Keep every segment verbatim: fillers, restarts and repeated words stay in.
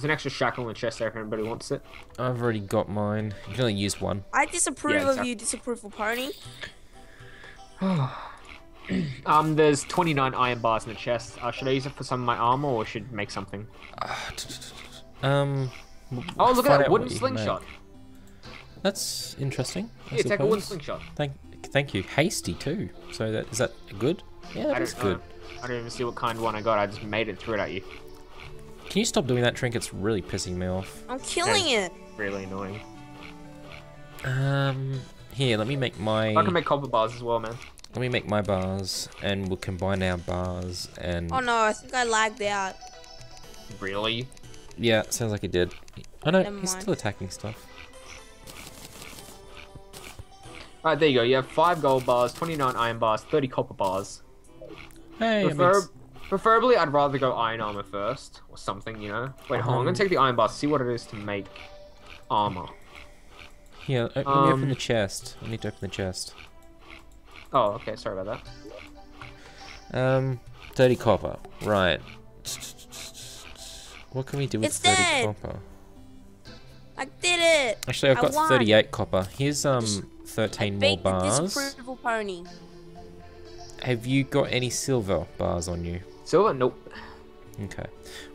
There's an extra shackle in the chest there if anybody wants it. I've already got mine. You can only use one. I disapprove yeah, exactly. of you, disapproval pony. um, there's twenty-nine iron bars in the chest. Uh, should I use it for some of my armor, or should make something? Um. Oh, look at that wooden slingshot. That's interesting. Yeah, take a wooden slingshot. Thank, thank you. Hasty too. So that is that good? Yeah, that's good. I don't even see what kind of one I got. I just made it through it at you. Can you stop doing that, Trink? It's really pissing me off. I'm killing it. Really annoying. Um. Here, let me make my. I can make copper bars as well, man. Let me make my bars, and we'll combine our bars and. Oh no! I think I lagged out. Really? Yeah, sounds like it did. Oh no, he's still attacking stuff. Alright, there you go. You have five gold bars, twenty-nine iron bars, thirty copper bars. Hey, Prefer makes... Preferably, I'd rather go iron armor first, or something, you know? Wait, um... hold on, I'm gonna take the iron bars, see what it is to make armor. Yeah, let me um... open the chest. I need to open the chest. Oh, okay, sorry about that. Um, thirty copper, right. What can we do with it's thirty dead. copper? I did it! Actually, I've got thirty-eight copper. Here's um thirteen more bars. Disapproval pony. Have you got any silver bars on you? Silver? Nope. Okay.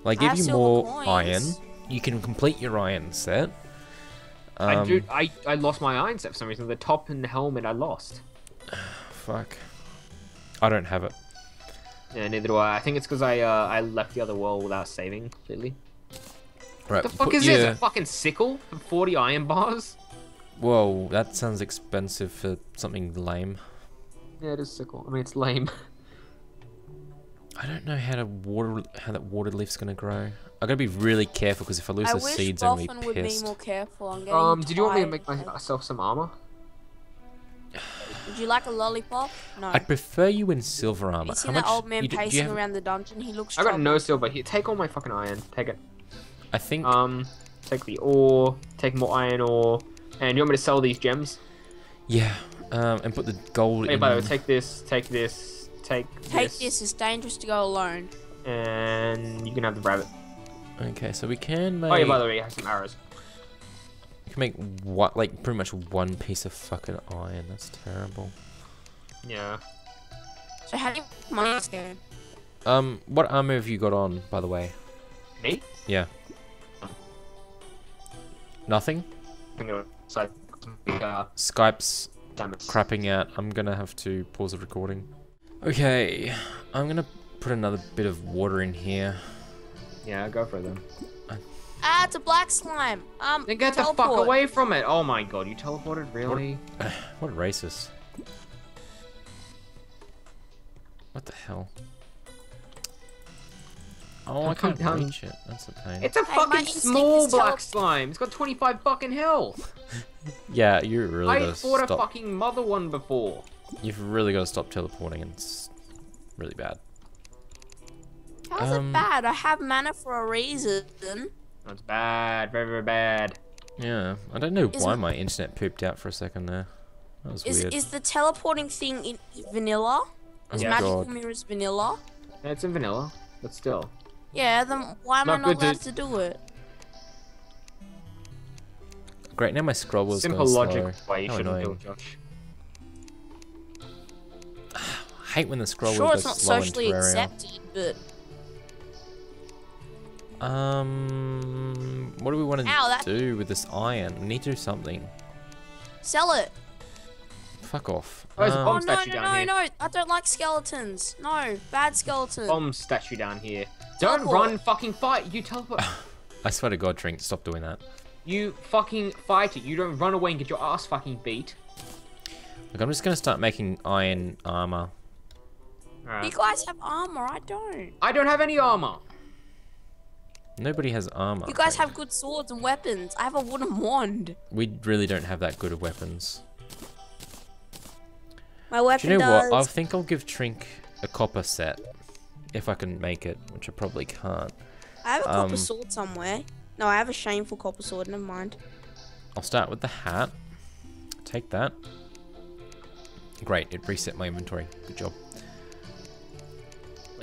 Well, I give I you more coins. iron. You can complete your iron set. Um, I, do, I I lost my iron set for some reason. The top and the helmet I lost. Fuck. I don't have it. Yeah, neither do I. I think it's because I uh, I left the other world without saving completely. Right, what the fuck is your... this? A fucking sickle for forty iron bars? Whoa, that sounds expensive for something lame. Yeah, it is sickle. I mean, it's lame. I don't know how to water how that water leaf's gonna grow. I gotta be really careful because if I lose I the seeds, I'm gonna be pissed. Be more careful. I'm um, did you want me to make myself some armor? Would you like a lollipop? No. I'd prefer you in silver armor. You see that old man do, pacing have... around the dungeon? He looks. I got troubled. no silver. Here, take all my fucking iron. Take it. I think. Um, take the ore. Take more iron ore. And you want me to sell these gems? Yeah. Um, and put the gold. Hey, in... by the way, take this. Take this. Take. Take this. this. It's dangerous to go alone. And you can have the rabbit. Okay, so we can make. Oh yeah, by the way, I have some arrows. You can make what, like pretty much one piece of fucking iron. That's terrible. Yeah. So how do you make money scared? Um, what armor have you got on, by the way? Me? Yeah. Nothing. So, uh, Skype's crapping out. I'm gonna have to pause the recording. Okay, I'm gonna put another bit of water in here. Yeah, go for it then. Ah, it's a black slime. Um, then get teleport. the fuck away from it. Oh my god, you teleported, really? What, what a racist. What the hell? Oh, I can't um, reach it. That's a pain. It's a fucking small black slime. It's got twenty-five fucking health. Yeah, you really I gotta stop. I fought a fucking mother one before. You've really got to stop teleporting. It's really bad. How's um, it bad? I have mana for a reason. That's bad, very, very bad. Yeah, I don't know is why my internet pooped out for a second there. That was is, weird. Is the teleporting thing in vanilla? Is oh Magical Mirrors vanilla? Yeah, it's in vanilla, but still. Yeah, then why am not I not allowed to... to do it? Great, now my scroll was Simple logic slow. why you How shouldn't annoying. do it, Josh. I hate when the scroll sure, goes slow in Terraria. Sure, it's not socially accepted, but... Um, what do we want to Ow, that... do with this iron? We need to do something. Sell it. Fuck off. Oh, there's a bomb um, statue no, no, down no, no, no. I don't like skeletons. No, bad skeletons. Bomb statue down here. Don't teleport. run, fucking fight. You teleport. I swear to God, Trink, stop doing that. You fucking fight it. You don't run away and get your ass fucking beat. Look, I'm just going to start making iron armor. Right. You guys have armor. I don't. I don't have any armor. Nobody has armor. You guys have good swords and weapons. I have a wooden wand. We really don't have that good of weapons. My weapon does. Do you know what? I think I'll give Trink a copper set. If I can make it, which I probably can't. I have a um, copper sword somewhere. No, I have a shameful copper sword. Never mind. I'll start with the hat. Take that. Great. It reset my inventory. Good job.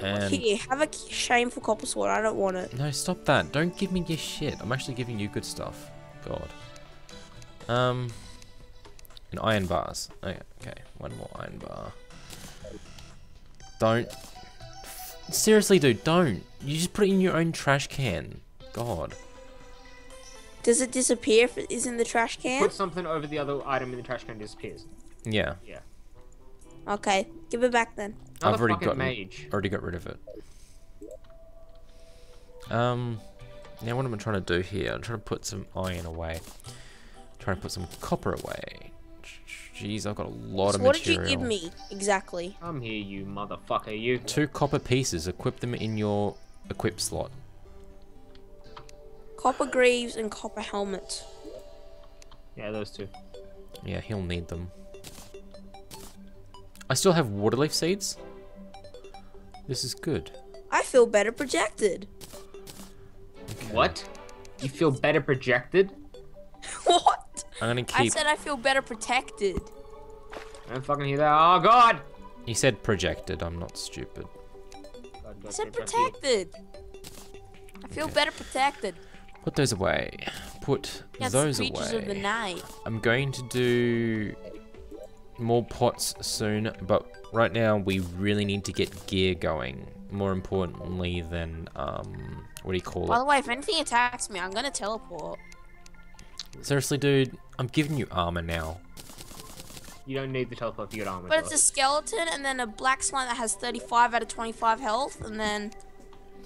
And here, have a shameful copper sword. I don't want it. No, stop that. Don't give me your shit. I'm actually giving you good stuff. God. Um, and iron bars. Okay, okay. One more iron bar. Don't. Seriously, dude, don't. You just put it in your own trash can. God. Does it disappear if it is in the trash can? Put something over the other item in the trash can, disappears. Yeah. Yeah. Okay, give it back then. Another I've already got mage. Already got rid of it. Um, now what am I trying to do here? I'm trying to put some iron away. I'm trying to put some copper away. Jeez, I've got a lot so of material. What did you give me exactly? Come here, you motherfucker! You. Two copper pieces. Equip them in your equip slot. Copper greaves and copper helmet. Yeah, those two. Yeah, he'll need them. I still have waterleaf seeds. This is good. I feel better projected. Okay. What? You feel better projected? What? I'm gonna keep. I said I feel better protected. I don't fucking hear that. Oh god! He said projected. I'm not stupid. I said protected. I feel okay. better protected. Put those away. Put yeah, those away. Of the night. I'm going to do more pots soon, but right now we really need to get gear going. More importantly than um, what do you call it? By the way, if anything attacks me, I'm gonna teleport. Seriously, dude, I'm giving you armor now. You don't need the teleport to get armor. But it's a skeleton and then a black slime that has thirty-five out of twenty-five health, and then.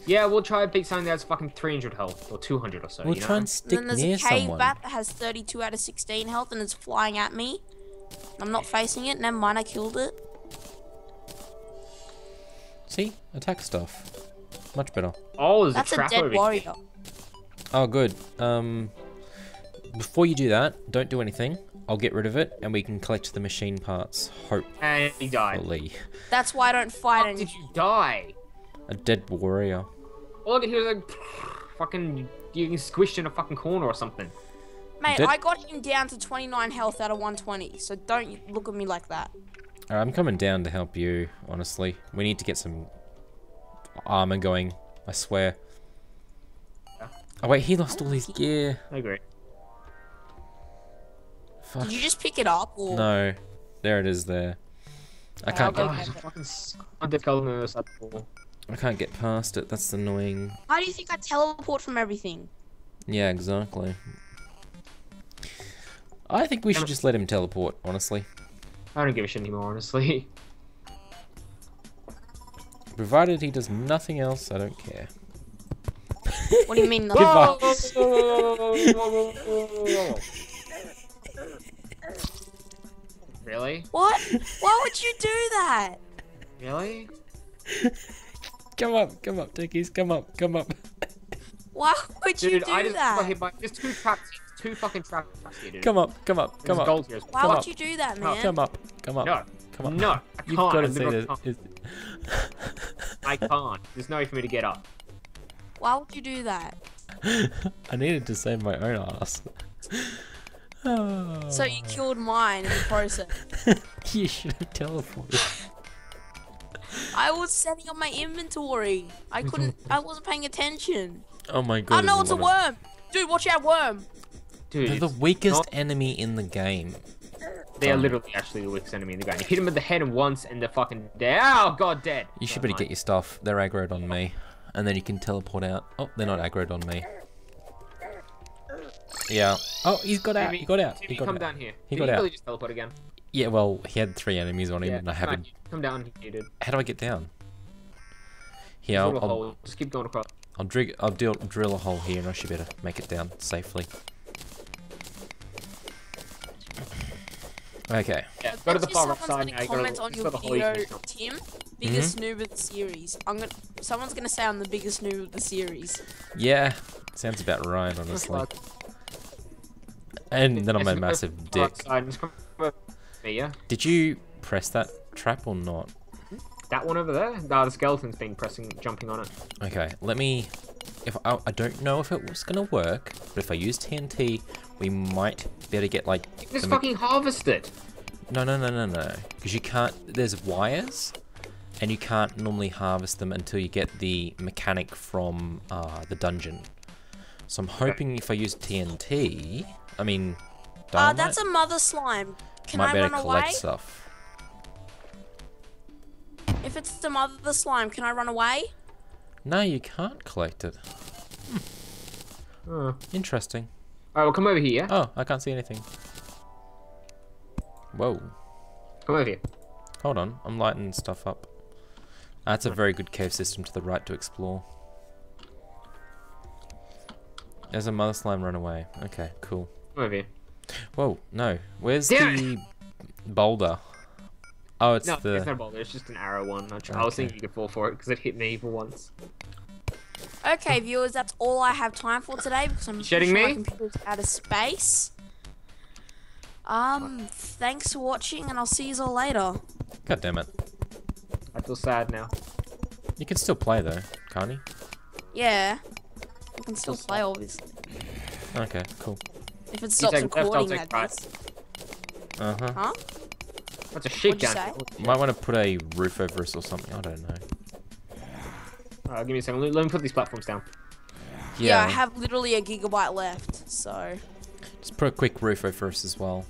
Yeah, we'll try a big sign that has fucking three hundred health, or two hundred or so, We'll you know? try and stick and then near someone. There's a cave someone. bat that has thirty-two out of sixteen health, and it's flying at me. I'm not facing it, never mind, I killed it. See? Attack stuff. Much better. Oh, there's That's a trap a dead over warrior. Here. Oh, good. Um, before you do that, don't do anything. I'll get rid of it, and we can collect the machine parts, hopefully. And he died. That's why I don't fight How anything. did you die? A dead warrior. Oh, look at him, like, fucking getting squished in a fucking corner or something. Mate, dead? I got him down to twenty-nine health out of one twenty, so don't look at me like that. Right, I'm coming down to help you, honestly. We need to get some armor going, I swear. Yeah. Oh wait, he lost all his gear. I agree. Fuck. Did you just pick it up? Or? No, there it is there. I can't oh, get it. I can't get past it, that's annoying. Why do you think I teleport from everything? Yeah, exactly. I think we should just let him teleport, honestly. I don't give a shit anymore, honestly. Provided he does nothing else, I don't care. What do you mean nothing? Really? What? Why would you do that? Really? Come up, come up, Teckiies, come up, come up. Why would Dude, you do I just that? Got hit by, there's two traps. Two fucking traps here, dude. Come up, come up, come up. Here, Why come would up. you do that, man? Come up, come up. No, come up. No, I can't. You've got to see this. Can't. I can't. There's no way for me to get up. Why would you do that? I needed to save my own ass. Oh. So you killed mine in the process. You should have teleported. I was setting up my inventory. I couldn't. I wasn't paying attention. Oh my god. Oh no, it's a worm. Dude, watch out, worm. Dude, they're the weakest not... enemy in the game. They are literally actually the weakest enemy in the game. You hit them in the head once and they're fucking dead. Oh, god, dead. You should better get your stuff. They're aggroed on me. And then you can teleport out. Oh, they're not aggroed on me. Yeah. Oh, he's got out. He got out. He got out. Come down here. He got out. Did he really just teleport again? Yeah, well, he had three enemies on him and I haven't. Come down here, dude. How do I get down? Here, I'll... Just keep going across. I'll, drig I'll drill, drill a hole here and I should better make it down safely. Okay. Yeah, go to the far side. I go to the video, Tim, biggest mm-hmm. noob of the series. I'm gonna. Someone's gonna say I'm the biggest noob of the series. Yeah, sounds about right, honestly. And then I'm a massive dick. Did you press that trap or not? That one over there? No, the skeleton's been pressing, jumping on it. Okay, let me. If I, I don't know if it was gonna work, but if I use T N T, we might be able to get like. Just fucking harvest it. No, no, no, no, no. Because you can't. There's wires, and you can't normally harvest them until you get the mechanic from uh, the dungeon. So I'm hoping if I use T N T, I mean, dynamite, uh, that's a mother slime. Can I, I run away? Might be able to collect stuff. If it's the mother slime, can I run away? No, you can't collect it. Hmm. Oh. Interesting. Alright, well, come over here. Oh, I can't see anything. Whoa. Come over here. Hold on, I'm lighting stuff up. That's a very good cave system to the right to explore. There's a mother slime run away. Okay, cool. Come over here. Whoa, no. Where's Damn the it. boulder? Oh, it's no, the... it's not a boulder, it's just an arrow one. Okay. I was thinking you could fall for it because it hit me for once. Okay, viewers, that's all I have time for today because I'm shutting sure me? my computer's out of space. Um, thanks for watching and I'll see you all later. God damn it. I feel sad now. You can still play though, can't you? Yeah. You can still play, obviously. Okay, cool. If it stops recording, that does. Uh-huh. Huh? That's a shit gun. Might want to put a roof over us or something. I don't know. Alright, give me a second. Let me put these platforms down. Yeah. yeah, I have literally a gigabyte left, so... Just put a quick roof over us as well.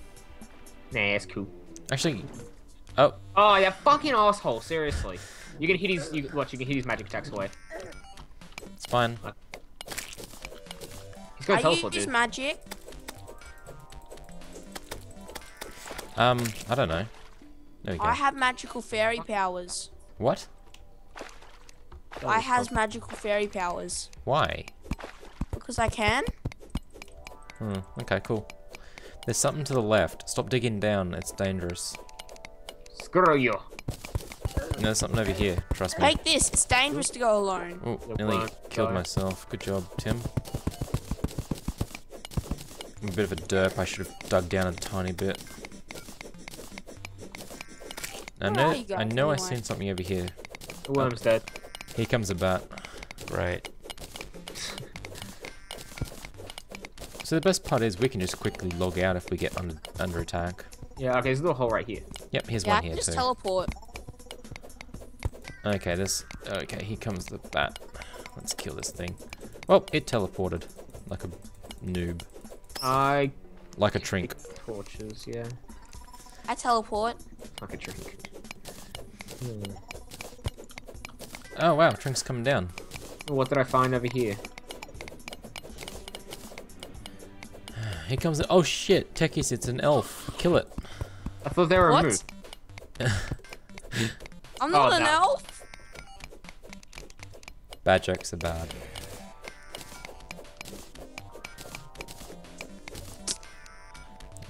Nah, that's cool. Actually... Oh. Oh, that fucking asshole. Seriously. You can hit his... You, watch, you can hit his magic attacks away. It's fine. Right. He's gonna teleport, dude. I use magic. Um, I don't know. There we go. I have magical fairy powers. What? I has magical fairy powers. Why? Because I can. Hmm, okay, cool. There's something to the left. Stop digging down, it's dangerous. Screw you. And there's something over here, trust me. Take this, it's dangerous to go alone. Oh, nearly killed myself. Good job, Tim. I'm a bit of a derp, I should have dug down a tiny bit. I know, oh, I know I've seen something over here. The worm's dead. Here comes a bat. Great. So the best part is we can just quickly log out if we get under, under attack. Yeah, okay, there's a little hole right here. Yep, here's yeah, one I can here just too. just teleport. Okay, this... Okay, here comes the bat. Let's kill this thing. Well, it teleported. Like a noob. I... Like a Trink. Torches, yeah. I teleport. Like a Trink. Hmm. Oh wow, Trink's coming down. What did I find over here? Here comes the... Oh shit, Teckiies, it's an elf. Kill it. I thought they were what? a moot. I'm not oh, an no. elf! Bad jokes are bad.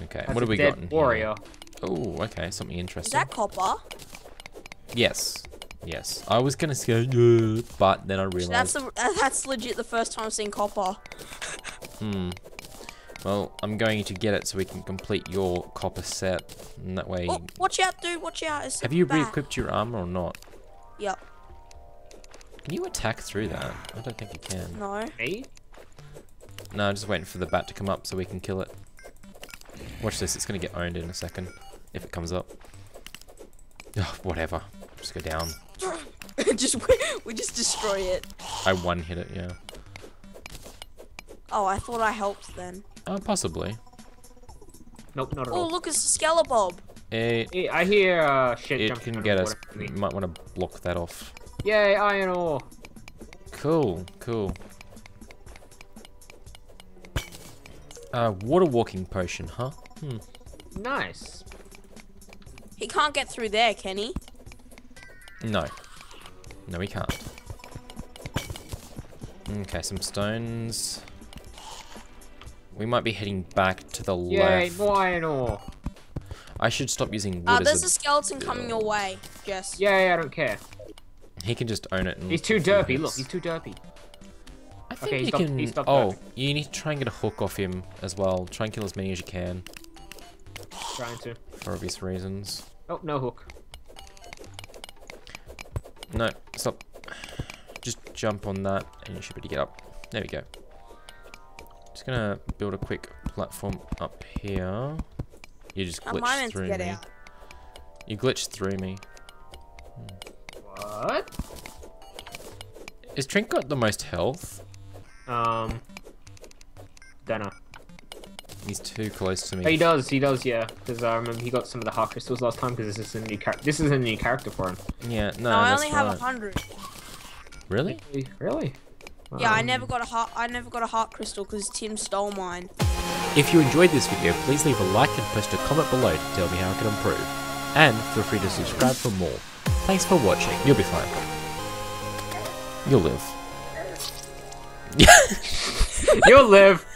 Okay, That's what have we got? Warrior. Oh, okay, something interesting. Is that copper? Yes. Yes. I was gonna say, but then I realized. That's, a, that's legit the first time I've seen copper. Hmm. Well, I'm going to get it so we can complete your copper set. And that way. Oh, watch out, dude, watch out. It's have you re-equipped your armor or not? Yep. Can you attack through that? I don't think you can. No. Me? No, I'm just waiting for the bat to come up so we can kill it. Watch this, it's gonna get owned in a second. If it comes up. Oh, whatever. Just go down. just we just destroy it. I one hit it, yeah. Oh, I thought I helped then. Oh, possibly. Nope, not at all. Oh, look, it's a Skeleborb. It, it, I hear uh, shit. It can get us. You might want to block that off. Yay, iron ore. Cool, cool. Uh, water walking potion, huh? Hmm. Nice. He can't get through there, can he? No. No, he can't. Okay, some stones. We might be heading back to the Yay, left. Yay, iron ore. I should stop using wood. Uh, there's a skeleton coming your way, Jess. Yeah, I don't care. He can just own it. And he's too derpy, his. look, he's too derpy. I think okay, he stopped, can... He oh, derpy. you need to try and get a hook off him as well. Try and kill as many as you can. Trying to. For obvious reasons. Oh, no hook. No, stop. Just jump on that and you should be able to get up. There we go. Just gonna build a quick platform up here. You just glitched through me. You glitched through me. Hmm. What? Is Trink got the most health? Um, dunno. He's too close to me. He does, he does, yeah. Because I remember he got some of the heart crystals last time. Because this is a new character. This is a new character for him. Yeah, no. No, I only have a hundred. Really? Really? Yeah, um... I never got a heart. I never got a heart crystal because Tim stole mine. If you enjoyed this video, please leave a like and post a comment below to tell me how I can improve. And feel free to subscribe for more. Thanks for watching. You'll be fine. You'll live. You'll live.